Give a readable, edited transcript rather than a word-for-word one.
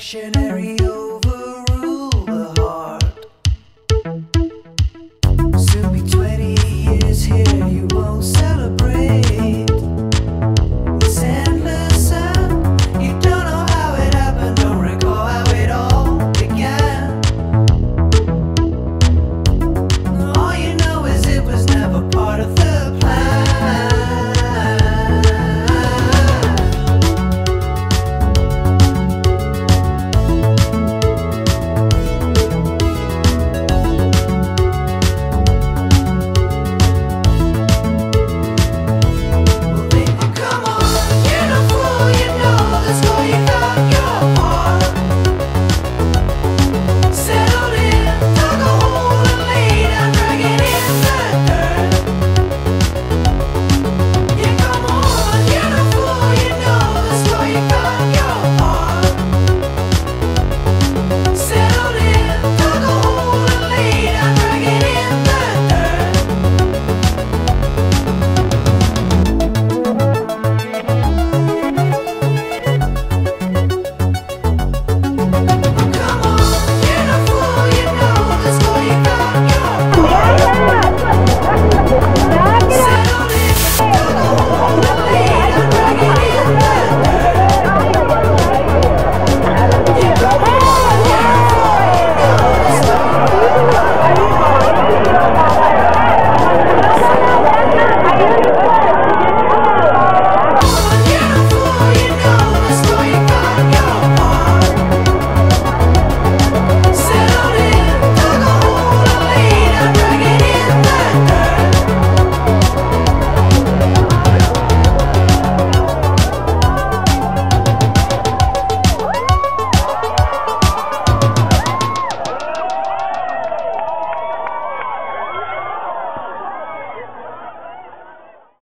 dictionary.